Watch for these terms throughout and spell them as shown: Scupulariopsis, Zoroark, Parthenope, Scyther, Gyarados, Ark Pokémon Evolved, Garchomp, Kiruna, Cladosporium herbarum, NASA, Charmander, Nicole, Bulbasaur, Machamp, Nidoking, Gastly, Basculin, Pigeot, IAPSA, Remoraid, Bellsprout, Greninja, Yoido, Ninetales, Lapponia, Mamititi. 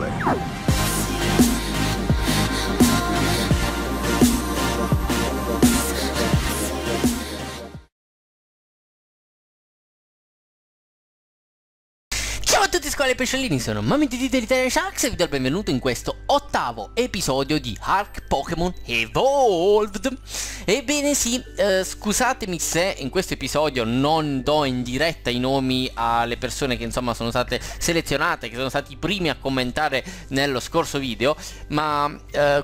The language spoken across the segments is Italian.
Basculin. Ciao a tutti scuole e pesciolini, sono Mamititi dell'Italia Sharks e vi do il benvenuto in questo ottavo episodio di Ark Pokémon Evolved. Ebbene sì, scusatemi se in questo episodio non do in diretta i nomi alle persone che insomma sono state selezionate, che sono stati i primi a commentare nello scorso video, ma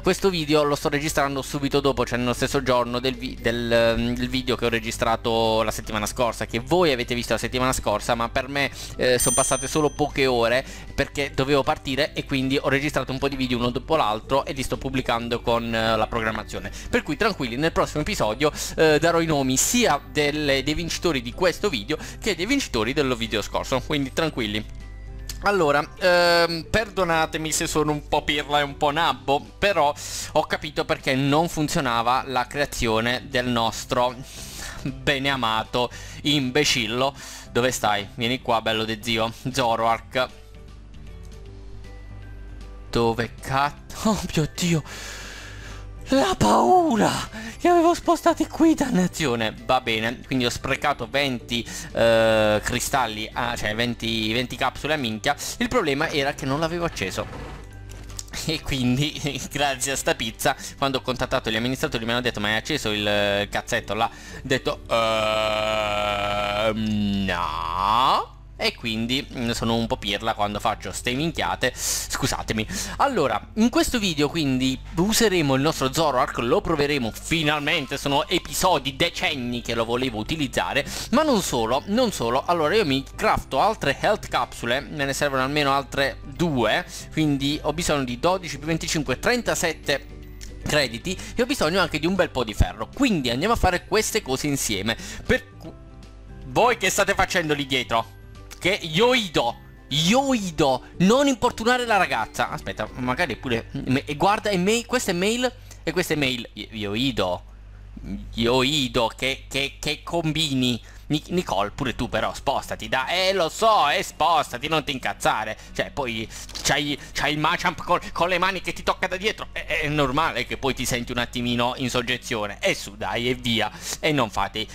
questo video lo sto registrando subito dopo, cioè nello stesso giorno del video che ho registrato la settimana scorsa, che voi avete visto la settimana scorsa, ma per me sono passate solo poche ore perché dovevo partire e quindi ho registrato un po' di video uno dopo l'altro e li sto pubblicando con la programmazione. Per cui tranquilli, nel prossimo episodio darò i nomi sia dei vincitori di questo video che dei vincitori del video scorso, quindi tranquilli. Allora, perdonatemi se sono un po' pirla e un po' nabbo, però ho capito perché non funzionava la creazione del nostro beneamato imbecillo. Dove stai? Vieni qua, bello de zio. Zoroark. Dove cazzo? Oh mio Dio! La paura! Li avevo spostati qui, dannazione! Va bene, quindi ho sprecato 20 cristalli, cioè 20 capsule a minchia. Il problema era che non l'avevo acceso. E quindi, grazie a sta pizza, quando ho contattato gli amministratori mi hanno detto: ma hai acceso il cazzetto là? Ho detto no. E quindi sono un po' pirla quando faccio ste minchiate, scusatemi. Allora, in questo video quindi useremo il nostro Zoroark, lo proveremo finalmente, sono episodi, decenni che lo volevo utilizzare. Ma non solo, allora io mi crafto altre health capsule, me ne servono almeno altre 2, quindi ho bisogno di 12 più 25, 37 crediti e ho bisogno anche di un bel po' di ferro, quindi andiamo a fare queste cose insieme. Per voi che state facendo lì dietro? Che Yoido, non importunare la ragazza. Aspetta, magari pure. E guarda, questa è mail e questa è mail. Yoido, che combini? Nicole, pure tu però spostati da. Lo so, spostati, non ti incazzare. Cioè poi c'hai il Machamp con le mani che ti tocca da dietro. È normale che poi ti senti un attimino in soggezione. E su dai, e via. E non fate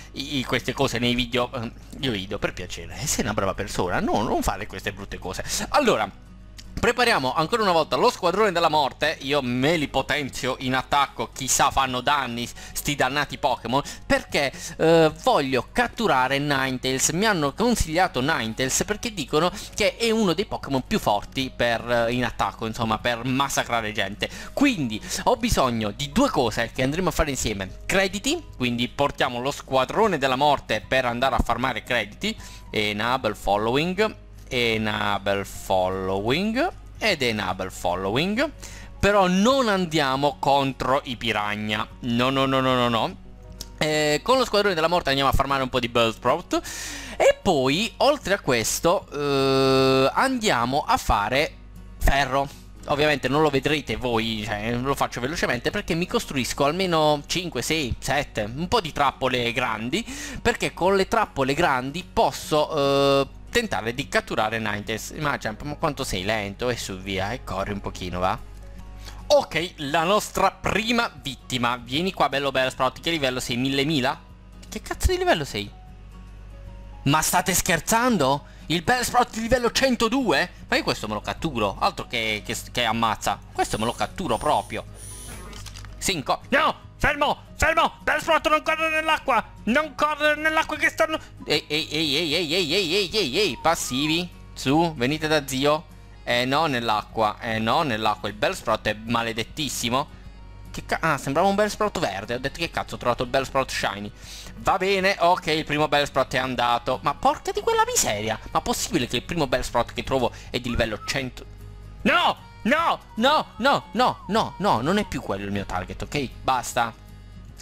queste cose nei video. Yoido, per piacere, sei una brava persona, non fare queste brutte cose. Allora, prepariamo ancora una volta lo squadrone della morte. Io me li potenzio in attacco, chissà fanno danni sti dannati Pokémon, perché voglio catturare Ninetales. Mi hanno consigliato Ninetales perché dicono che è uno dei Pokémon più forti in attacco, insomma, per massacrare gente. Quindi ho bisogno di 2 cose che andremo a fare insieme: crediti, quindi portiamo lo squadrone della morte per andare a farmare crediti. Enable following, enable following ed enable following. Però non andiamo contro i piragna, no. Con lo squadrone della morte andiamo a farmare un po' di Bellsprout e poi oltre a questo andiamo a fare ferro. Ovviamente non lo vedrete voi, cioè, lo faccio velocemente perché mi costruisco almeno 5, 6, 7 un po' di trappole grandi, perché con le trappole grandi posso tentare di catturare Ninetales. Ma quanto sei lento, e su via, e corri un pochino, va. Ok, la nostra prima vittima. Vieni qua, bello Bellsprout. Che livello sei? 1000.000? Che cazzo di livello sei? Ma state scherzando? Il Bellsprout di livello 102? Ma io questo me lo catturo. Altro che ammazza. Questo me lo catturo proprio. Cinco. No! Fermo! Bellsprout, non correre nell'acqua! Non correre nell'acqua che stanno... Ehi, passivi! Su, venite da zio! No, nell'acqua, il Bellsprout è maledettissimo! Che cazzo... Ah, sembrava un Bellsprout verde, ho detto che cazzo, ho trovato il Bellsprout shiny! Va bene, ok, il primo Bellsprout è andato! Ma porca di quella miseria! Ma possibile che il primo Bellsprout che trovo è di livello 100... No! No, non è più quello il mio target, ok? Basta.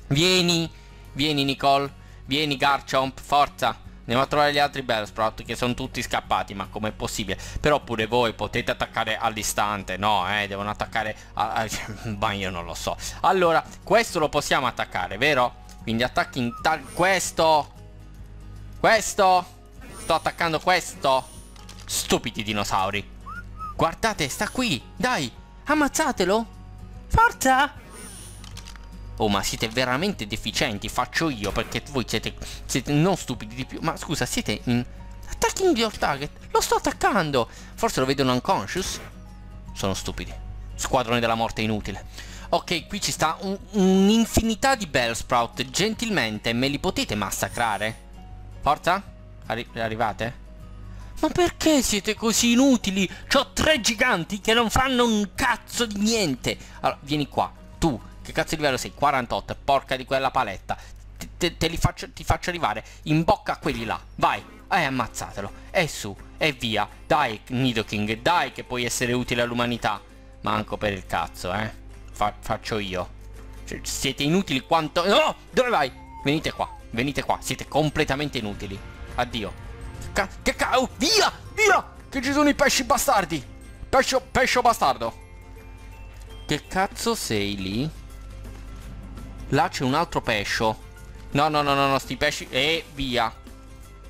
Vieni Nicole, vieni Garchomp, forza. Andiamo a trovare gli altri Bellsprout che sono tutti scappati, ma com'è possibile? Però pure voi potete attaccare all'istante, no? Devono attaccare ma io non lo so. Allora, questo lo possiamo attaccare, vero? Quindi attacchi in questo. Sto attaccando questo. Stupidi dinosauri. Guardate, sta qui! Dai! Ammazzatelo! Forza! Oh, ma siete veramente deficienti, faccio io, perché voi siete non stupidi di più. Ma scusa, siete in... Attacking your target! Lo sto attaccando! Forse lo vedono unconscious? Sono stupidi. Squadrone della morte inutile. Ok, qui ci sta un'infinità di Bellsprout. Gentilmente, me li potete massacrare? Forza? Arrivate? Ma perché siete così inutili? C'ho 3 giganti che non fanno un cazzo di niente. Allora, vieni qua. Tu, che cazzo di livello sei? 48, porca di quella paletta. Ti faccio arrivare in bocca a quelli là. Vai, ammazzatelo. E su, e via. Dai, Nidoking, dai che puoi essere utile all'umanità. Manco per il cazzo, faccio io. Cioè, siete inutili quanto... No, dove vai? Venite qua, venite qua. Siete completamente inutili. Addio. Oh, via, via, che ci sono i pesci bastardi. Pescio bastardo. Che cazzo sei lì? Là c'è un altro pescio. No, sti pesci. Via.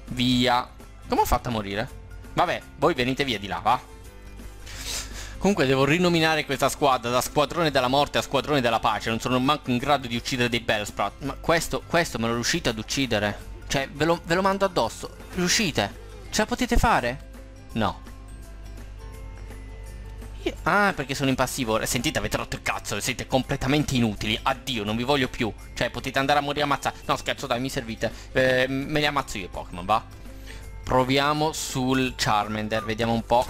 Via. Come ho fatto a morire? Vabbè, voi venite via di là, va. Comunque devo rinominare questa squadra da squadrone della morte a squadrone della pace. Non sono manco in grado di uccidere dei Bellsprout. Ma questo me lo riuscite ad uccidere? Cioè, ve lo mando addosso. Riuscite? Ce la potete fare? No. Io... Ah, perché sono in passivo. Sentite, avete rotto il cazzo. Siete completamente inutili. Addio, non vi voglio più. Cioè, potete andare a morire ammazzati. No, scherzo, dai, mi servite. Me li ammazzo io i Pokémon, va? Proviamo sul Charmander. Vediamo un po'.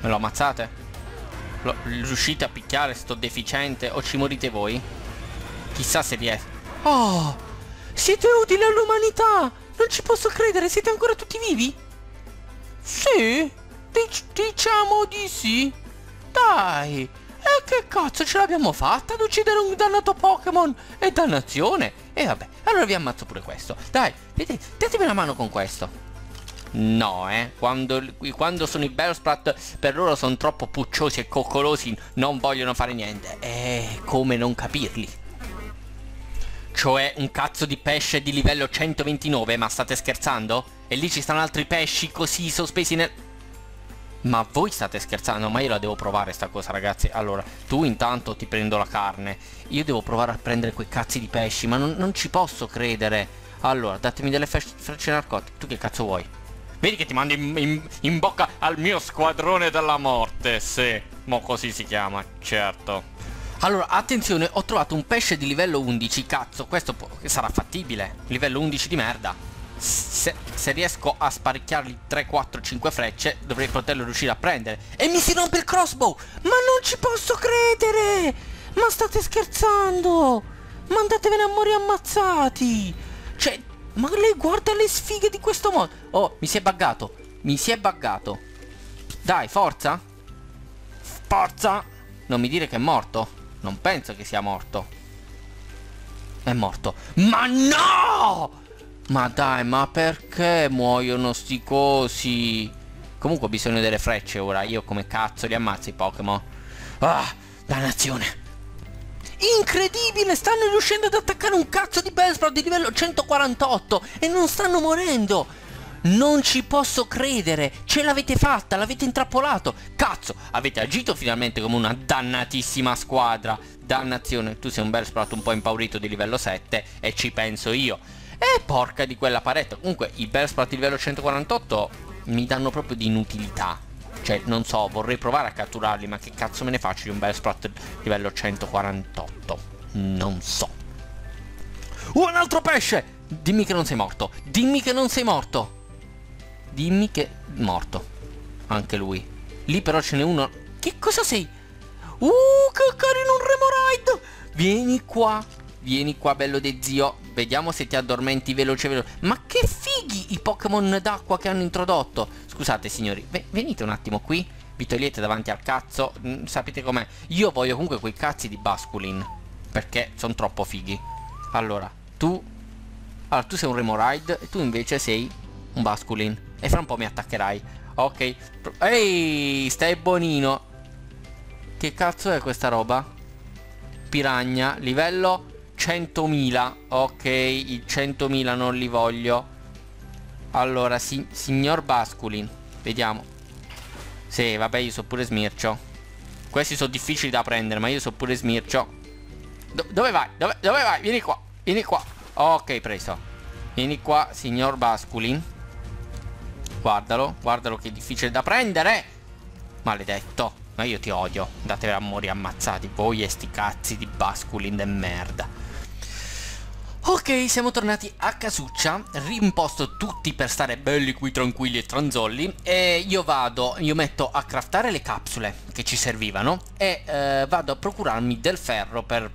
Me lo ammazzate? Riuscite a picchiare sto deficiente? O ci morite voi? Chissà se riesco. Oh! Siete utili all'umanità! Non ci posso credere, siete ancora tutti vivi? Sì, diciamo di sì. Dai, e che cazzo ce l'abbiamo fatta ad uccidere un dannato Pokémon? E dannazione! E vabbè, allora vi ammazzo pure questo. Dai, datemi una mano con questo. No, quando sono i Bellsprout, per loro sono troppo pucciosi e coccolosi, non vogliono fare niente. Come non capirli? Cioè un cazzo di pesce di livello 129, ma state scherzando? E lì ci stanno altri pesci così sospesi nel... Ma voi state scherzando? Ma io la devo provare sta cosa, ragazzi. Allora, tu intanto ti prendo la carne. Io devo provare a prendere quei cazzi di pesci, ma non ci posso credere. Allora, datemi delle frecce narcotiche. Tu che cazzo vuoi? Vedi che ti mando in bocca al mio squadrone della morte, sì. Mo così si chiama, certo. Allora, attenzione, ho trovato un pesce di livello 11, cazzo, questo sarà fattibile. Livello 11 di merda. Se riesco a sparicchiargli 3, 4, 5 frecce, dovrei poterlo riuscire a prendere. E mi si rompe il crossbow! Ma non ci posso credere! Ma state scherzando! Ma andatevene a morire ammazzati! Cioè, ma lei guarda le sfighe di questo modo! Oh, mi si è buggato, mi si è buggato. Dai, forza! Forza! Non mi dire che è morto. Non penso che sia morto. È morto. Ma no! Ma dai, ma perché muoiono sti cosi? Comunque ho bisogno delle frecce ora. Io come cazzo li ammazzo i Pokémon? Ah, dannazione. Incredibile, stanno riuscendo ad attaccare un cazzo di Bellsprout di livello 148 e non stanno morendo. Non ci posso credere. Ce l'avete fatta, l'avete intrappolato. Cazzo, avete agito finalmente come una dannatissima squadra. Dannazione, tu sei un Bellsprout un po' impaurito di livello 7 e ci penso io. E porca di quella paretta. Comunque i Bellsprout di livello 148 mi danno proprio di inutilità. Cioè, non so, vorrei provare a catturarli, ma che cazzo me ne faccio di un Bellsprout livello 148? Non so. Un altro pesce. Dimmi che non sei morto. Dimmi che non sei morto. Dimmi che... morto. Anche lui. Lì però ce n'è uno... Che cosa sei? Che carino un Remoraid! Vieni qua. Vieni qua, bello de zio. Vediamo se ti addormenti veloce. Ma che fighi i Pokémon d'acqua che hanno introdotto. Scusate signori. Venite un attimo qui. Vi togliete davanti al cazzo. Sapete com'è. Io voglio comunque quei cazzi di Basculin. Perché sono troppo fighi. Allora, tu sei un Remoraid. E tu invece sei un Basculin. E fra un po' mi attaccherai. Ok. Ehi, stai bonino. Che cazzo è questa roba? Piragna. Livello 100.000. Ok, i 100.000 non li voglio. Allora, signor Basculin. Vediamo. Sì, vabbè, io so pure smircio. Questi sono difficili da prendere, ma io so pure smircio. Dove vai? Dove vai? Vieni qua, vieni qua. Ok, preso. Vieni qua, signor Basculin. Guardalo, guardalo che è difficile da prendere. Maledetto. Ma io ti odio. Andatevela a morire ammazzati voi e sti cazzi di Basculin de merda. Ok, siamo tornati a casuccia. Rimposto tutti per stare belli qui tranquilli e tranzolli. E io vado, io metto a craftare le capsule che ci servivano. E vado a procurarmi del ferro per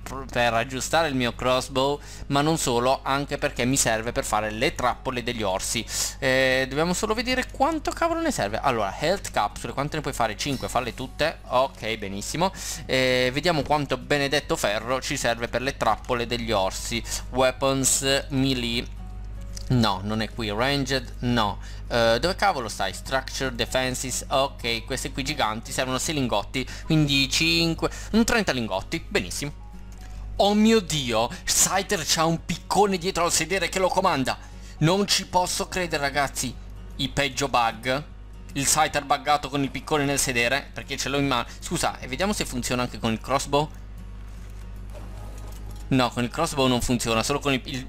aggiustare il mio crossbow. Ma non solo, anche perché mi serve per fare le trappole degli orsi. Dobbiamo solo vedere quanto cavolo ne serve. Allora, health capsule, quante ne puoi fare? 5, farle tutte. Ok, benissimo. Vediamo quanto benedetto ferro ci serve per le trappole degli orsi. Weapon melee, no, non è qui. Ranged, no. Dove cavolo stai? Structure, defenses. Ok, queste qui giganti servono 6 lingotti, quindi 5, un 30 lingotti, benissimo. Oh mio dio, Scyther c'ha un piccone dietro al sedere che lo comanda. Non ci posso credere, ragazzi. I peggio bug. Il Scyther buggato con il piccone nel sedere, perché ce l'ho in mano. Scusa, e vediamo se funziona anche con il crossbow. No, con il crossbow non funziona, solo con il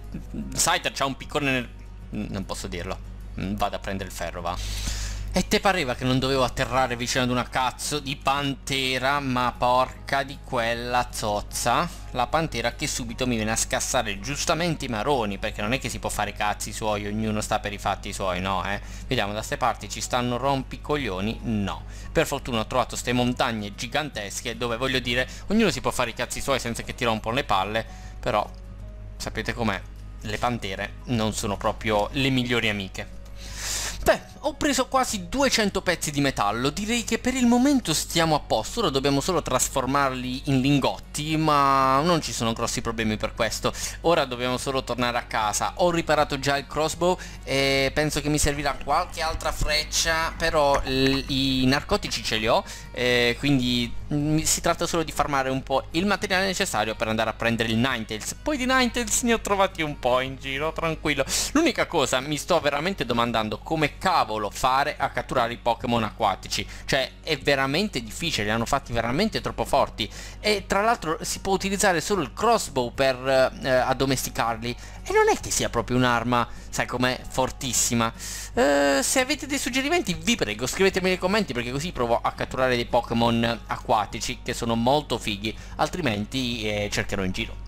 Scyther c'ha un piccone nel... Non posso dirlo. Vado a prendere il ferro, va. E te pareva che non dovevo atterrare vicino ad una cazzo di pantera? Ma porca di quella zozza. La pantera che subito mi viene a scassare giustamente i maroni, perché non è che si può fare cazzi suoi, ognuno sta per i fatti suoi, no, eh. Vediamo, da ste parti ci stanno rompicoglioni? No. Per fortuna ho trovato ste montagne gigantesche dove, voglio dire, ognuno si può fare i cazzi suoi senza che ti rompono le palle. Però, sapete com'è? Le pantere non sono proprio le migliori amiche. Beh, ho preso quasi 200 pezzi di metallo, direi che per il momento stiamo a posto, ora dobbiamo solo trasformarli in lingotti, ma non ci sono grossi problemi per questo. Ora dobbiamo solo tornare a casa, ho riparato già il crossbow e penso che mi servirà qualche altra freccia, però i narcotici ce li ho, quindi si tratta solo di farmare un po' il materiale necessario per andare a prendere il Ninetales. Poi di Ninetales ne ho trovati un po' in giro, tranquillo. L'unica cosa, mi sto veramente domandando come cavolo fare a catturare i Pokémon acquatici, cioè è veramente difficile, li hanno fatti veramente troppo forti e tra l'altro si può utilizzare solo il crossbow per addomesticarli e non è che sia proprio un'arma, sai com'è, fortissima. Se avete dei suggerimenti vi prego scrivetemi nei commenti, perché così provo a catturare dei Pokémon acquatici che sono molto fighi, altrimenti cercherò in giro.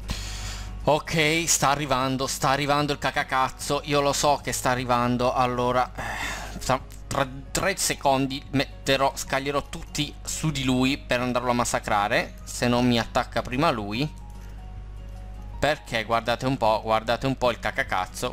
Ok, sta arrivando il cacacazzo, io lo so che sta arrivando, allora tra 3 secondi scaglierò tutti su di lui per andarlo a massacrare, se non mi attacca prima lui, perché guardate un po' il cacacazzo,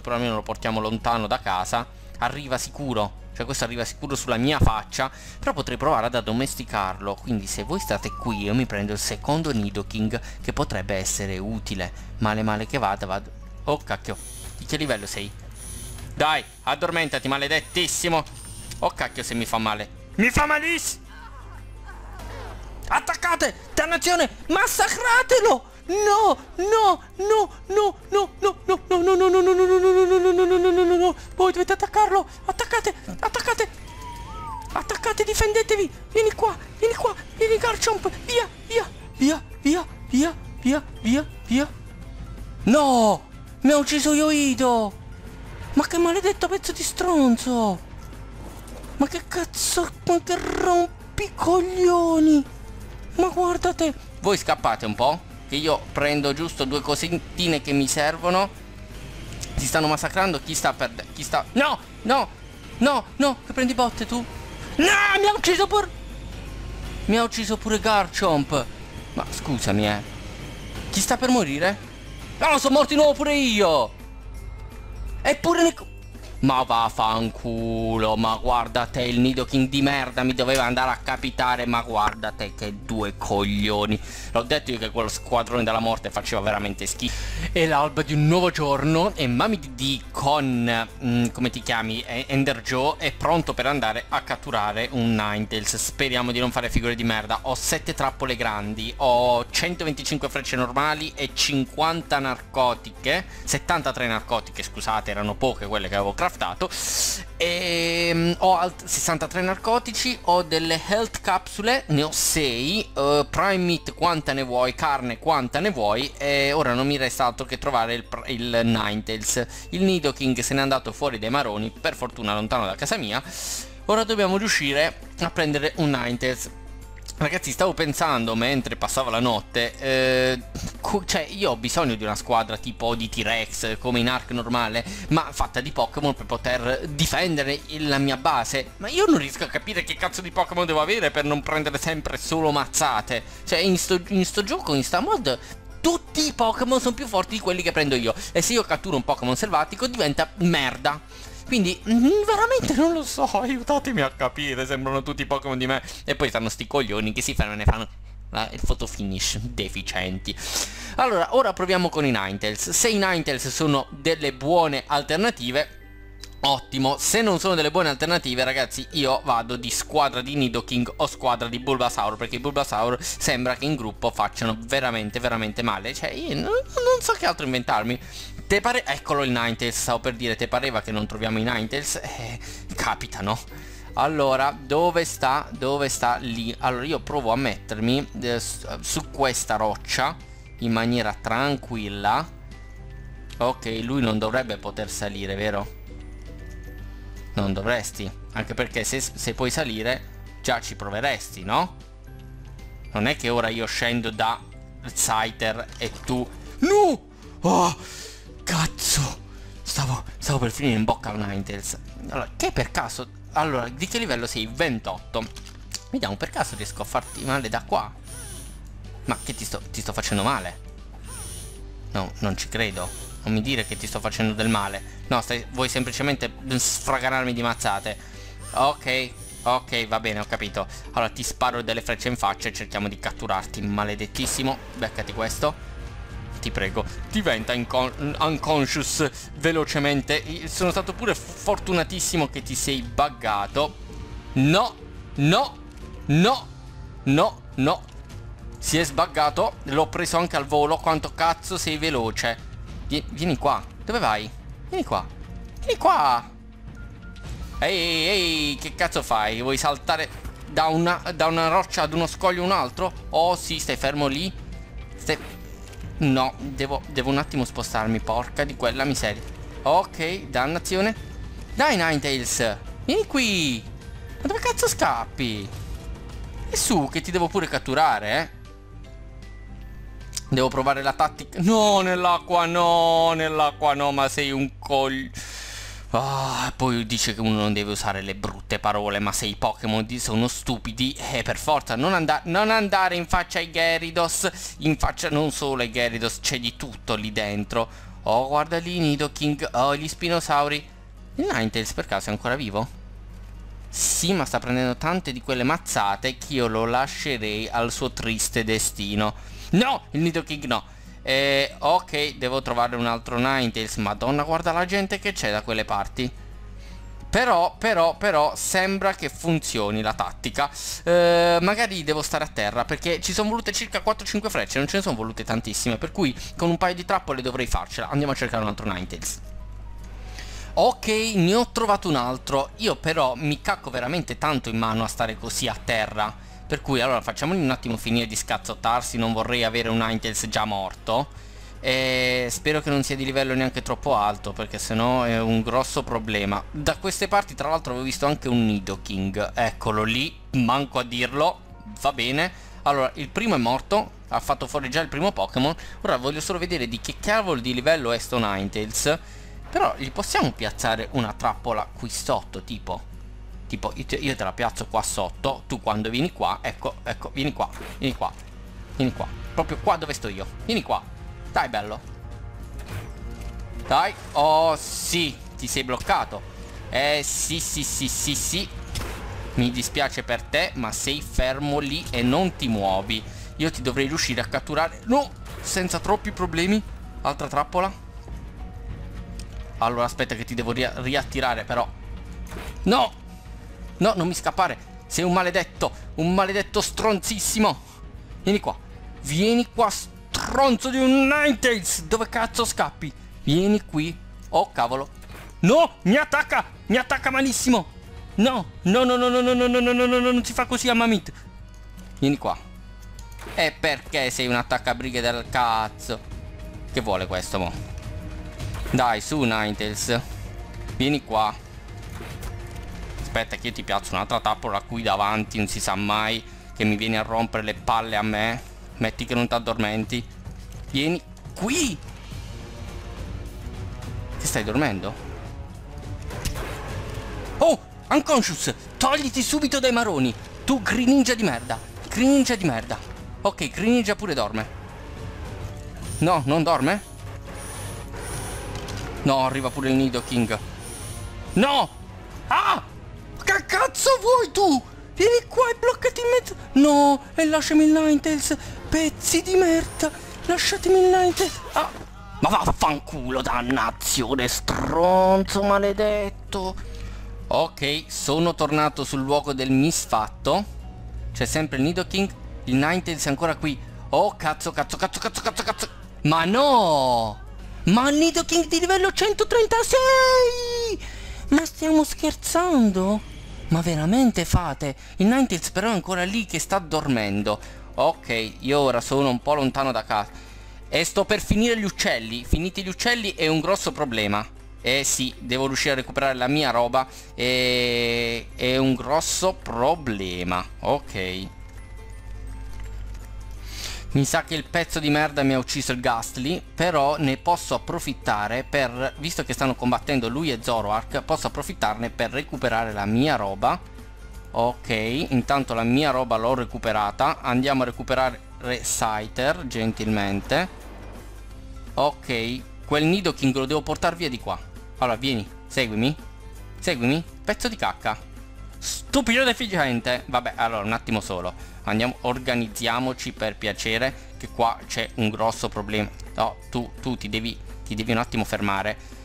però almeno lo portiamo lontano da casa, arriva sicuro. Cioè questo arriva sicuro sulla mia faccia. Però potrei provare ad addomesticarlo. Quindi se voi state qui io mi prendo il secondo Nidoking, che potrebbe essere utile. Male che vada, vado. Oh cacchio, di che livello sei? Dai, addormentati, maledettissimo. Oh cacchio, se mi fa male. Mi fa malissimo. Attaccate, dannazione, massacratelo. No, voi dovete attaccarlo, attaccate, difendetevi, vieni qua, vieni Garchomp, via, no, mi ha ucciso Yoido, ma che maledetto pezzo di stronzo, ma che cazzo, ma che rompicoglioni, ma guardate, voi scappate un po', che io prendo giusto 2 cosettine che mi servono. Ti stanno massacrando. Chi sta... No, che prendi botte tu. No, mi ha ucciso pure Garchomp. Ma scusami, chi sta per morire? No, sono morto di nuovo pure io. Eppure ma vaffanculo. Ma guarda te, il Nidoking di merda mi doveva andare a capitare. Ma guarda te che 2 coglioni. L'ho detto io che quello squadrone della morte faceva veramente schifo. È l'alba di un nuovo giorno e Mami Didi con come ti chiami, Ender Joe, è pronto per andare a catturare un Ninetales. Speriamo di non fare figure di merda. Ho 7 trappole grandi, ho 125 frecce normali e 50 narcotiche, 73 narcotiche, scusate, erano poche quelle che avevo creato. craftato. Ho 63 narcotici, ho delle health capsule, ne ho 6, prime meat quanta ne vuoi, carne quanta ne vuoi, e ora non mi resta altro che trovare il Ninetales. Il Nidoking se n'è andato fuori dai maroni, per fortuna lontano da casa mia. Ora dobbiamo riuscire a prendere un Ninetales. Ragazzi, stavo pensando mentre passava la notte, cioè io ho bisogno di una squadra tipo di T-Rex come in Ark normale, ma fatta di Pokémon per poter difendere la mia base. Ma io non riesco a capire che cazzo di Pokémon devo avere per non prendere sempre solo mazzate. Cioè in sto gioco, in sta mod, tutti i Pokémon sono più forti di quelli che prendo io, e se io catturo un Pokémon selvatico diventa merda. Quindi veramente non lo so, aiutatemi a capire, sembrano tutti Pokémon di me. E poi stanno sti coglioni che si fermano e ne fanno il photo finish, deficienti. Allora, ora proviamo con i Ninetales. Se i Ninetales sono delle buone alternative, ottimo. Se non sono delle buone alternative, ragazzi, io vado di squadra di Nidoking o squadra di Bulbasaur, perché i Bulbasaur sembra che in gruppo facciano veramente veramente male. Cioè io non so che altro inventarmi. Te pare... Eccolo il Ninetales, stavo per dire, te pareva che non troviamo i Ninetales? Capita, no? Allora, dove sta? Dove sta? Lì. Allora io provo a mettermi su questa roccia in maniera tranquilla. Ok, lui non dovrebbe poter salire, vero? Non dovresti, anche perché se puoi salire già ci proveresti, no? Non è che ora io scendo da Scyther e tu... No! Oh! Cazzo! Stavo per finire in bocca al Ninetales. Allora, che per caso... Allora, di che livello sei? 28. Vediamo, per caso riesco a farti male da qua? Ma che ti sto facendo male? No, non ci credo. Non mi dire che ti sto facendo del male. No, vuoi semplicemente sfraganarmi di mazzate. Ok, ok, va bene, ho capito. Allora, ti sparo delle frecce in faccia e cerchiamo di catturarti, maledettissimo. Beccati questo. Ti prego, diventa unconscious velocemente. Sono stato pure fortunatissimo che ti sei buggato. No, no, no, no, no. Si è sbaggato. L'ho preso anche al volo. Quanto cazzo sei veloce. Vieni qua. Dove vai? Vieni qua. Vieni qua. Ehi, ehi, che cazzo fai? Vuoi saltare da una roccia ad uno scoglio a un altro? Oh sì, stai fermo lì. No, devo un attimo spostarmi, porca di quella miseria. Ok, dannazione. Dai Ninetales, vieni qui. Ma dove cazzo scappi? E su, che ti devo pure catturare, eh? Devo provare la tattica. No, nell'acqua, no, nell'acqua, no, ma sei un coglio. Ah, poi dice che uno non deve usare le brutte parole, ma se i Pokémon sono stupidi, per forza, non andare in faccia ai Gyarados. In faccia non solo ai Gyarados, c'è di tutto lì dentro. Oh, guarda lì Nidoking, oh, gli spinosauri. Il Ninetales per caso è ancora vivo? Sì, ma sta prendendo tante di quelle mazzate che io lo lascerei al suo triste destino. No, il Nidoking no. Ok, devo trovare un altro Ninetales. Madonna, guarda la gente che c'è da quelle parti. Però sembra che funzioni la tattica. Magari devo stare a terra, perché ci sono volute circa 4-5 frecce, non ce ne sono volute tantissime, per cui con un paio di trappole dovrei farcela. Andiamo a cercare un altro Ninetales. Ok, ne ho trovato un altro. Io però mi cacco veramente tanto in mano a stare così a terra, per cui allora facciamogli un attimo finire di scazzottarsi. Non vorrei avere un Ninetales già morto. E spero che non sia di livello neanche troppo alto, perché sennò è un grosso problema. Da queste parti tra l'altro avevo visto anche un Nidoking. Eccolo lì, manco a dirlo. Va bene. Allora il primo è morto, ha fatto fuori già il primo Pokémon. Ora voglio solo vedere di che cavolo di livello è sto Ninetales. Però gli possiamo piazzare una trappola qui sotto, tipo... Tipo io te la piazzo qua sotto. Tu quando vieni qua, ecco, vieni qua, vieni qua, vieni qua. Proprio qua dove sto io, vieni qua. Dai bello. Dai, oh sì, ti sei bloccato. Sì. Mi dispiace per te, ma sei fermo lì e non ti muovi. Io ti dovrei riuscire a catturare. No, senza troppi problemi. Altra trappola. Allora aspetta che ti devo riattirare però. No. No, non mi scappare, sei un maledetto stronzissimo. Vieni qua stronzo di un Ninetales, dove cazzo scappi? Vieni qui, oh cavolo. No, mi attacca malissimo. No, no, no, no, no, no, no, no, no, no, no, non si fa così a Mamit. Vieni qua. E perché sei un attaccabrighe del cazzo? Che vuole questo, mo? Dai, su, Ninetales. Vieni qua. Aspetta che io ti piazzo un'altra trappola qui davanti, non si sa mai che mi vieni a rompere le palle a me. Metti che non ti addormenti. Vieni qui. Ti stai dormendo? Oh, unconscious. Togliti subito dai maroni. Tu Greninja di merda. Greninja di merda. Ok, Greninja pure dorme. No, non dorme? No, arriva pure il Nidoking. No! Ah! Che cazzo vuoi tu? Vieni qua e bloccati in mezzo. No, e lasciami il Ninetales. Pezzi di merda. Lasciatemi il Ninetales. Ah! Ma vaffanculo, dannazione, stronzo maledetto. Ok, sono tornato sul luogo del misfatto. C'è sempre il Nidoking. Il Ninetales è ancora qui. Oh cazzo, cazzo, cazzo, cazzo, cazzo, cazzo. Ma no! Ma il Nidoking di livello 136! Ma stiamo scherzando? Ma veramente fate? Il Ninetales però è ancora lì che sta dormendo. Ok, io ora sono un po' lontano da casa e sto per finire gli uccelli. Finiti gli uccelli è un grosso problema. Eh sì, devo riuscire a recuperare la mia roba. È un grosso problema. Ok. Mi sa che il pezzo di merda mi ha ucciso il Gastly. Però ne posso approfittare per, visto che stanno combattendo lui e Zoroark, posso approfittarne per recuperare la mia roba. Ok, intanto la mia roba l'ho recuperata. Andiamo a recuperare Scyther, gentilmente. Ok, quel Nidoking lo devo portare via di qua. Allora vieni, seguimi. Seguimi, pezzo di cacca. Stupido deficiente. Vabbè, allora un attimo solo. Andiamo, organizziamoci per piacere, che qua c'è un grosso problema. No, tu ti devi un attimo fermare.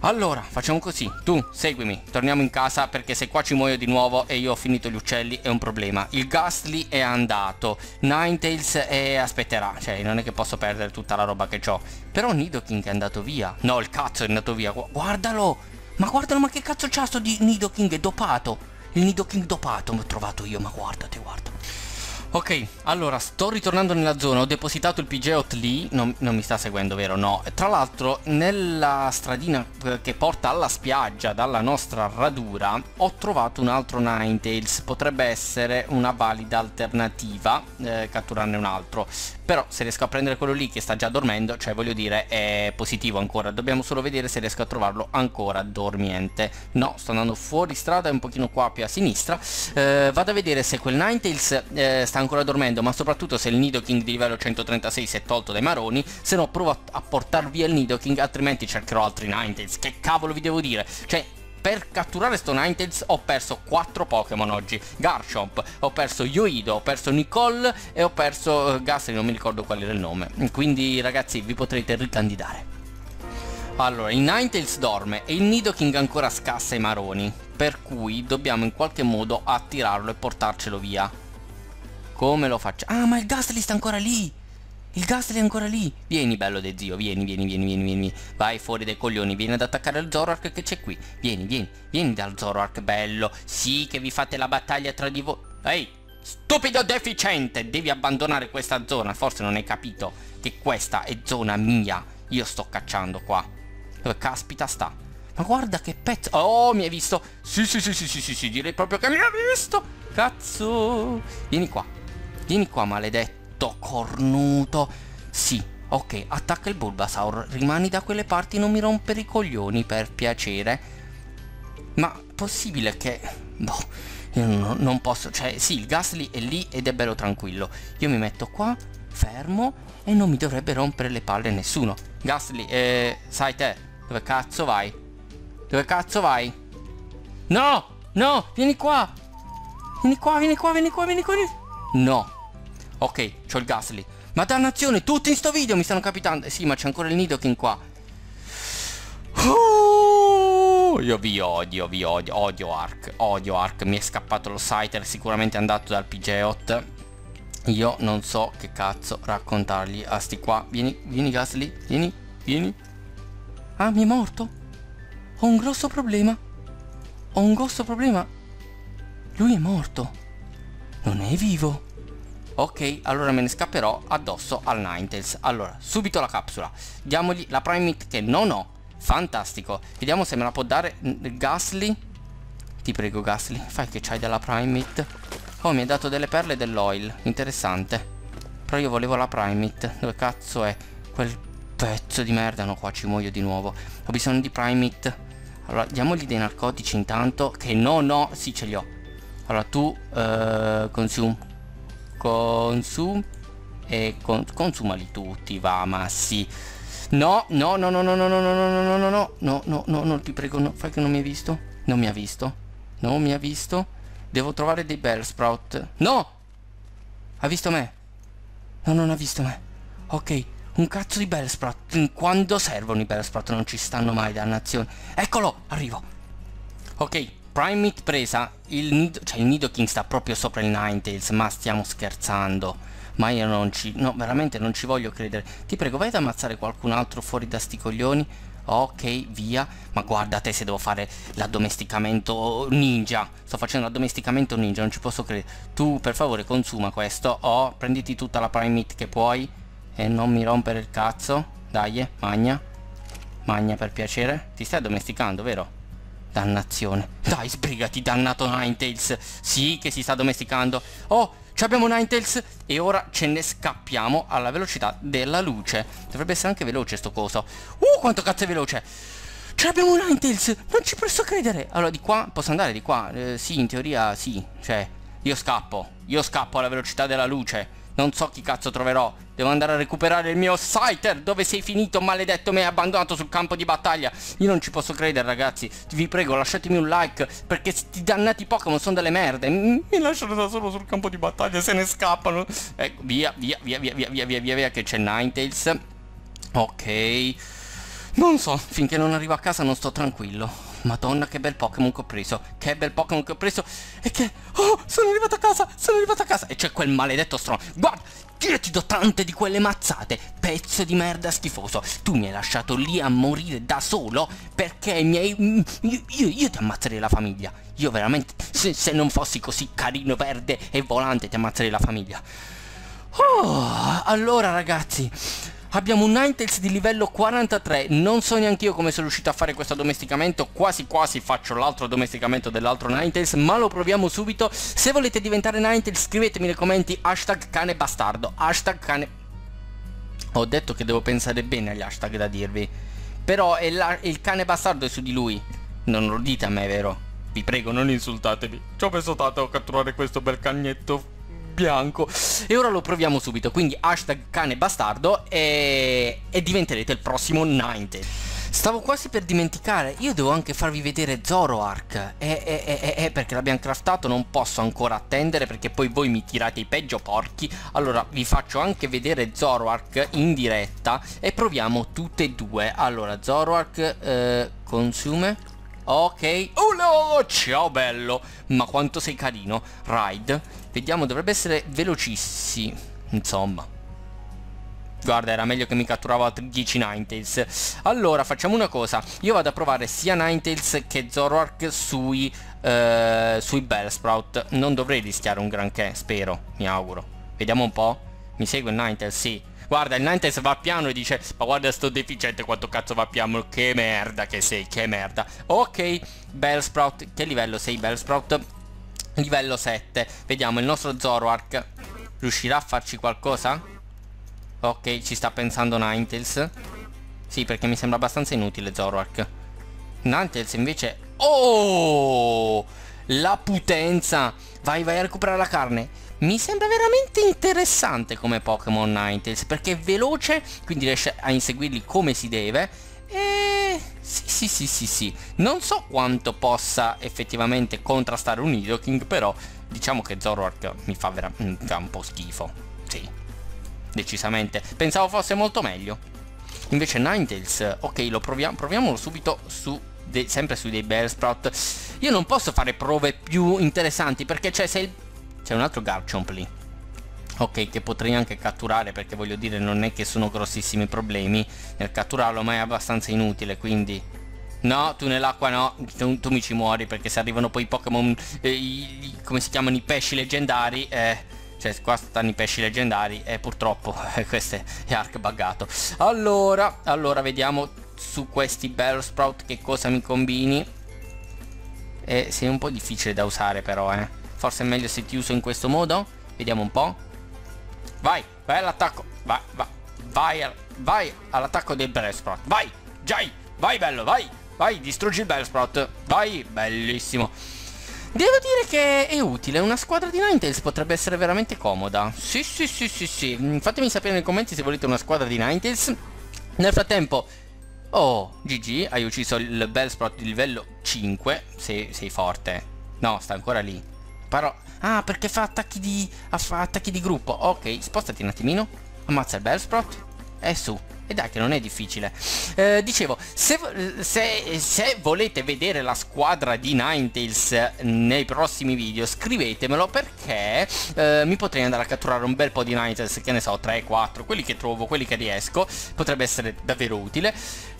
Allora, facciamo così. Tu, seguimi. Torniamo in casa, perché se qua ci muoio di nuovo e io ho finito gli uccelli è un problema. Il Gastly è andato. Ninetales aspetterà. Cioè, non è che posso perdere tutta la roba che ho. Però Nidoking è andato via. No, il cazzo è andato via. Guardalo. Ma guardalo, ma che cazzo c'ha sto di Nidoking? È dopato. Il Nidoking dopato l'ho trovato io. Ma guardate, guarda. Ok, allora, sto ritornando nella zona, ho depositato il Pigeot lì, non mi sta seguendo, vero? No. Tra l'altro, nella stradina che porta alla spiaggia, dalla nostra radura, ho trovato un altro Ninetales, potrebbe essere una valida alternativa, catturarne un altro. Però, se riesco a prendere quello lì che sta già dormendo, cioè, voglio dire, è positivo ancora. Dobbiamo solo vedere se riesco a trovarlo ancora dormiente. No, sto andando fuori strada, un pochino qua più a sinistra. Vado a vedere se quel Ninetales sta ancora dormendo, ma soprattutto se il Nidoking di livello 136 si è tolto dai maroni. Se no provo a portar via il Nidoking, altrimenti cercherò altri Ninetales. Che cavolo vi devo dire? Cioè, per catturare sto Ninetales ho perso 4 Pokémon oggi. Garchomp, ho perso Yoido, ho perso Nicole e ho perso Gastly, non mi ricordo qual era il nome. Quindi ragazzi, vi potrete ricandidare. Allora, il Ninetales dorme e il Nidoking ancora scassa i maroni, per cui dobbiamo in qualche modo attirarlo e portarcelo via. Come lo faccio? Ah, ma il Gastly sta ancora lì! Il Gastly è ancora lì! Vieni, bello de zio, vieni, vieni, vieni, vieni, vieni. Vai fuori dai coglioni, vieni ad attaccare il Zoroark che c'è qui. Vieni, vieni, vieni dal Zoroark, bello. Sì, che vi fate la battaglia tra di voi. Ehi, stupido deficiente! Devi abbandonare questa zona, forse non hai capito che questa è zona mia. Io sto cacciando qua. Caspita sta. Ma guarda che pezzo. Oh, mi hai visto? Sì, sì, sì, sì, sì, sì, sì, direi proprio che mi hai visto. Cazzo. Vieni qua. Vieni qua, maledetto cornuto. Sì, ok, attacca il Bulbasaur. Rimani da quelle parti, non mi rompere i coglioni, per piacere. Ma possibile che... boh, io non posso. Cioè, sì, il Gastly è lì ed è bello tranquillo. Io mi metto qua, fermo, e non mi dovrebbe rompere le palle nessuno. Gastly, sai te, dove cazzo vai? Dove cazzo vai? No, no, vieni qua. Vieni qua, vieni qua, vieni qua, vieni qua. No. Ok, c'ho il Gastly. Ma dannazione, tutti in sto video mi stanno capitando. Sì, ma c'è ancora il Nidoking qua. Oh, io vi odio, vi odio. Odio Ark, odio Ark. Mi è scappato lo Scyther, sicuramente è andato dal Pigeot. Io non so che cazzo raccontargli a sti qua. Vieni, vieni Gastly, vieni, vieni. Ah, mi è morto? Ho un grosso problema. Ho un grosso problema. Lui è morto. Non è vivo. Ok, allora me ne scapperò addosso al Ninetales. Allora, subito la capsula. Diamogli la Primate che non ho. Fantastico. Vediamo se me la può dare Gastly. Ti prego Gastly, fai che c'hai della Primate. Oh, mi ha dato delle perle e dell'oil. Interessante. Però io volevo la Primate. Dove cazzo è? Quel pezzo di merda. No, qua ci muoio di nuovo. Ho bisogno di Primate. Allora, diamogli dei narcotici intanto. Che no, sì, ce li ho. Allora tu consumali tutti, va, ma sì. No, ti prego, no, fai che non mi hai visto. Non mi ha visto. Devo trovare dei Bellsprout. No! Ha visto me? No, non ha visto me. Ok, un cazzo di Bellsprout. Quando servono i Bellsprout non ci stanno mai, dannazione. Eccolo, arrivo. Ok, Primate presa, il Nidoking sta proprio sopra il Ninetales, ma stiamo scherzando. Ma io non ci... no, veramente non ci voglio credere. Ti prego, vai ad ammazzare qualcun altro fuori da sti coglioni. Ok, via. Ma guarda te se devo fare l'addomesticamento ninja. Sto facendo l'addomesticamento ninja, non ci posso credere. Tu per favore consuma questo. Oh, prenditi tutta la Primate che puoi. E non mi rompere il cazzo. Dai, magna. Magna per piacere. Ti stai addomesticando, vero? Dannazione. Dai, sbrigati, dannato Ninetales. Sì, che si sta domesticando. Oh, ci abbiamo Ninetales. E ora ce ne scappiamo alla velocità della luce. Dovrebbe essere anche veloce sto coso. Quanto cazzo è veloce. Ce l'abbiamo Ninetales. Non ci posso credere. Allora, di qua? Posso andare di qua? Sì, in teoria sì. Cioè, io scappo. Io scappo alla velocità della luce. Non so chi cazzo troverò. Devo andare a recuperare il mio Scyther. Dove sei finito, maledetto? Mi hai abbandonato sul campo di battaglia. Io non ci posso credere, ragazzi. Vi prego, lasciatemi un like, perché sti dannati Pokémon sono delle merde. Mi lasciano da solo sul campo di battaglia. Se ne scappano. Ecco, via, che c'è Ninetales. Ok. Non so, finché non arrivo a casa non sto tranquillo. Madonna, che bel Pokémon che ho preso. E che... oh, sono arrivato a casa. E c'è quel maledetto stronzo. Guarda, io ti do tante di quelle mazzate. Pezzo di merda schifoso. Tu mi hai lasciato lì a morire da solo. Perché mi hai... Io ti ammazzerei la famiglia. Io veramente... Se non fossi così carino, verde e volante, ti ammazzerei la famiglia. Oh, allora ragazzi, abbiamo un Ninetales di livello 43. Non so neanche io come sono riuscito a fare questo addomesticamento. Quasi quasi faccio l'altro addomesticamento dell'altro Ninetales, ma lo proviamo subito. Se volete diventare Ninetales scrivetemi nei commenti #cane bastardo. #cane. Ho detto che devo pensare bene agli hashtag da dirvi. Però il cane bastardo è su di lui. Non lo dite a me, vero? Vi prego, non insultatevi. Ci ho pensato tanto a catturare questo bel cagnetto bianco. E ora lo proviamo subito. Quindi #cane bastardo e diventerete il prossimo Ninetales. Stavo quasi per dimenticare, io devo anche farvi vedere Zoroark. Perché l'abbiamo craftato, non posso ancora attendere perché poi voi mi tirate i peggio porchi. Allora vi faccio anche vedere Zoroark in diretta e proviamo tutte e due. Allora Zoroark consume. Ok, oh no, ciao bello. Ma quanto sei carino. Ride, vediamo, dovrebbe essere velocissimo. Insomma, guarda, era meglio che mi catturavo altri 10 Ninetales. Allora facciamo una cosa. Io vado a provare sia Ninetales che Zoroark sui Bellsprout. Non dovrei rischiare un granché, spero, mi auguro. Vediamo un po'. Mi segue il Ninetales? Sì. Guarda, il Ninetales va piano e dice: ma guarda sto deficiente quanto cazzo va piano. Che merda che sei, che merda. Ok, Bellsprout. Che livello sei Bellsprout? Livello 7. Vediamo il nostro Zoroark. Riuscirà a farci qualcosa? Ok, ci sta pensando Ninetales. Sì, perché mi sembra abbastanza inutile Zoroark. Ninetales invece... oh! La potenza! Vai a recuperare la carne. Mi sembra veramente interessante come Pokémon Ninetales, perché è veloce, quindi riesce a inseguirli come si deve. E... sì. Non so quanto possa effettivamente contrastare un Nidoking, però diciamo che Zoroark mi fa veramente un po' schifo. Sì, decisamente. Pensavo fosse molto meglio. Invece Ninetales, ok, lo proviamo. Proviamolo subito su... sempre su dei Bellsprout. Io non posso fare prove più interessanti, perché cioè se il... c'è un altro Garchomp lì. Ok, che potrei anche catturare, perché voglio dire non è che sono grossissimi problemi nel catturarlo, ma è abbastanza inutile, quindi No, tu nell'acqua no, tu mi ci muori, perché se arrivano poi i Pokémon, come si chiamano, i pesci leggendari, cioè qua stanno i pesci leggendari e purtroppo questo è Ark buggato. Allora vediamo su questi Bellsprout che cosa mi combini. Sei un po' difficile da usare però, forse è meglio se ti uso in questo modo. Vediamo un po'. Vai all'attacco, vai all'attacco del Bellsprout, vai bello, vai, distruggi il Bellsprout, vai, bellissimo. Devo dire che è utile, una squadra di Ninetales potrebbe essere veramente comoda. Sì, fatemi sapere nei commenti se volete una squadra di Ninetales. Nel frattempo, oh, GG, hai ucciso il Bellsprout di livello 5, sei forte. No, sta ancora lì. Però, ah, perché fa attacchi di gruppo. Ok, spostati un attimino, ammazza il Bellsprout e su. E dai che non è difficile. Dicevo, se volete vedere la squadra di Ninetales nei prossimi video, scrivetemelo, perché mi potrei andare a catturare un bel po' di Ninetales, che ne so, 3, 4, quelli che trovo, quelli che riesco. Potrebbe essere davvero utile.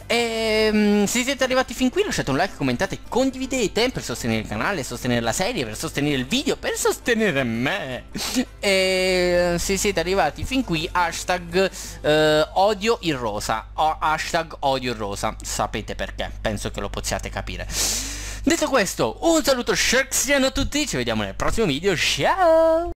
E se siete arrivati fin qui, lasciate un like, commentate, condividete per sostenere il canale, sostenere la serie, per sostenere il video, per sostenere me. E se siete arrivati fin qui, hashtag odio il rosa, hashtag odio il rosa, sapete perché, penso che lo possiate capire. Detto questo, un saluto sharksiano a tutti, ci vediamo nel prossimo video, ciao.